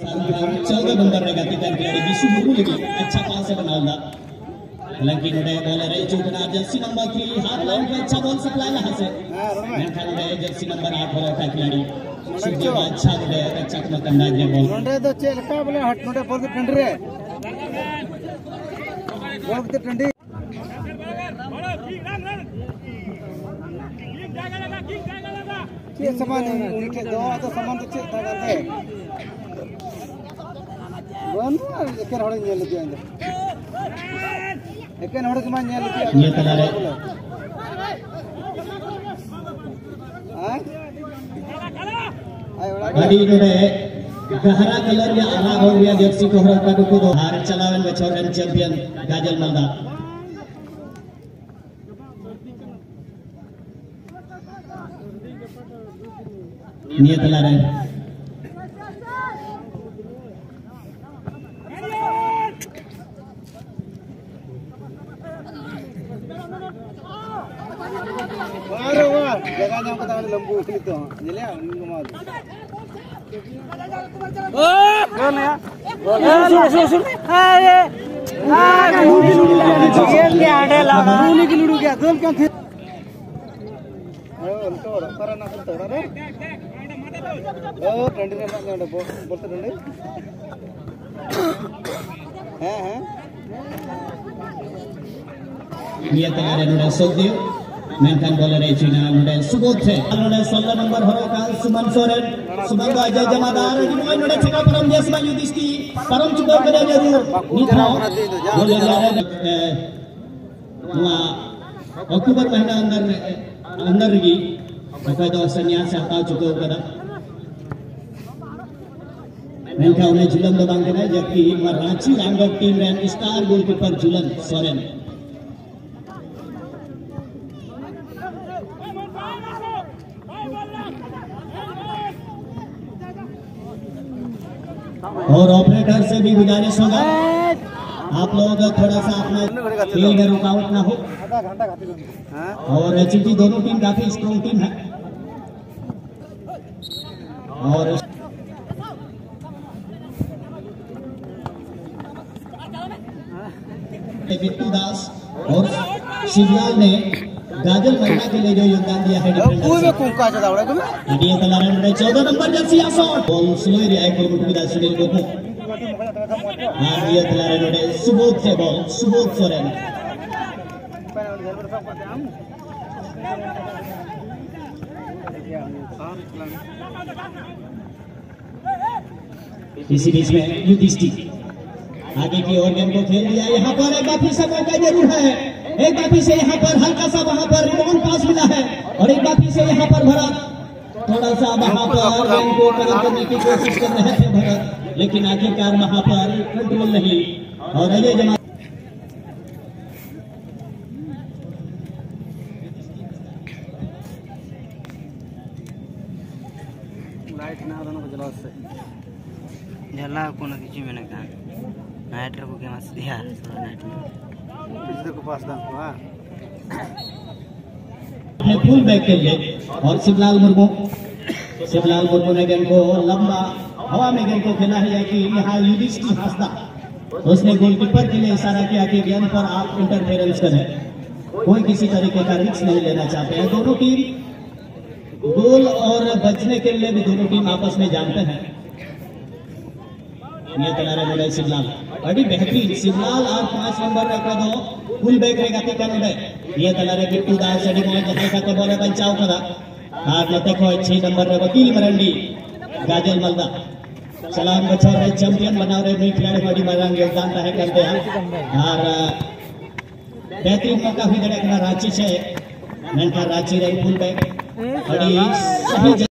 चलकर बंदर ने गति करके विशु मुर्मू ने अच्छा पास से बनाया। हालांकि नोडे बॉलर है जो बना जर्सी नंबर 3 हाफ लाइन पे अच्छा बॉल सप्लाई यहां से नंबर है जर्सी नंबर 8 वाला था खिलाड़ी सुपर अच्छा है अच्छा कंधा के बॉल नोडे तो चलका बोले हट नोडे बॉल के टंडरे बॉल के टंडी बड़ा ठीक रन किंग जागा लगा के समान उनके दो तो समान तो चलता करते बंद एक हड़ ने ले जाएंगे एक हड़ के मान ले ये चला रहे हां गाड़ी ने गहरा कलर या आला हो गया जर्सी को हरा का को हार चलावन में छोड़न चैंपियन गाजल मालदा ये चला रहे लंबू उठली तो जले उनको मार ओ कौन है सुन अरे आ लूडू गेम के आड़े लाना लूडू की लूडू क्या दोल क्यों थे ओ उनको पर ना थोड़ा रे ओ डंडी रे मत डंडो बोलते डंडी हां हां ये तैयार है नोडा सोदियो मेंटन बॉलर है चीना नोडे सुबोध है नोडे 16 नंबर हो का सुमन सोरेन सुमन का जय जमादार नोडे नोडे छका परम देशमा युधिष्ठी परम चुको करे जरूर निथा बोल जा रहे हुआ अक्टूबर महीना अंदर अंदर की बकायदा संन्यास आता चुको करा मेंटन उन्हें जुलन दबांग देना जबकि रांची रामगढ़ टीम रैन स्टार गोलकीपर जुलन सोरेन और ऑपरेटर से भी गुजारिश होगा आप लोगों का थोड़ा सा अपना खेल में रुकावट ना हो और एचटी दोनों टीम काफी स्ट्रॉन्ग टीम है और बिट्टू दास और शिवलाल ने गाजल मल्दा के लिए जो योगदान दिया है कोई में कुंका चला उड़ा को अभी ये कला रन 14 नंबर जर्सी आसोट बॉल स्लो रिया एक मिनट की दासी को हां ये कला रन सुबोध से बॉल सुबोध सोरेन इसी बीच में युधिष्ठिर आगे की ओर गेंद को खेल दिया यहां पर एक काफी समय का जरूर है एक बार फिर से यहाँ पर हल्का सा वहाँ पर रिबाउंड पास मिला है और एक बार फिर से यहाँ पर भरत थोड़ा सा वहाँ पर गेम को कवर करने की कोशिश कर रहे थे भरत लेकिन आखिरकार वहाँ पर कंट्रोल नहीं और अजय जमा लाइट ना आना बजला से जला को ना किसी में ना कहा नाइट रखो के मस्त यार नाइट में अपने फुल बैक के लिए और शिवलाल मुर्मू ने गेंद को लंबा हवा में गेंद को खेला है कि यहाँ युधिष्ठिर हास्ता उसने गोलकीपर के लिए इशारा किया कि गेंद पर आप इंटरफेरेंस करें कोई किसी तरीके का रिस्क नहीं लेना चाहते हैं दोनों टीम गोल और बचने के लिए भी दोनों टीम आपस में जानते हैं ये किनारे बोले शिवलाल बड़ी बेहतरीन शिवलाल और 5 नंबर का दो फुल बैक रे गति कर दे ये किनारे बिट्टू दास अड़ी में जैसे साथे बोले बचाव करा हार न तक हो 6 नंबर रे वकील मरंडी गाजल मालदा सलाम बचा रहे चैंपियन बना रहे भी खिलाड़ी बड़ी मैदान योगदान रहे करते हैं और बेहतरीन मौका भी देना रांची से मैंने रांची रे फुल बैक बड़ी सही